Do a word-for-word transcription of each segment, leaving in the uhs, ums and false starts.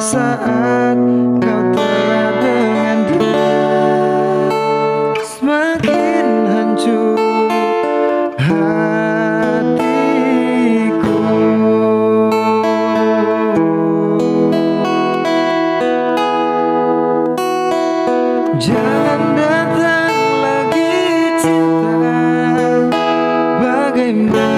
saat kau telah dengan dia semakin hancur hatiku. Jangan datang lagi cinta, bagaimana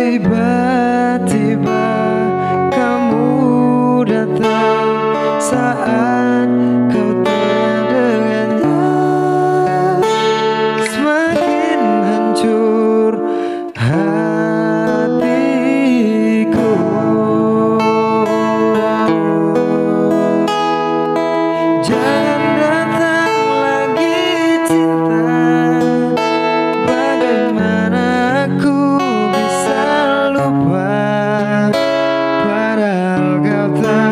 tiba-tiba kamu datang saat kau telah dengannya semakin hancur hatiku. Jangan datang lagi cinta, bagaimana aku bisa lupa padahal kau tahu.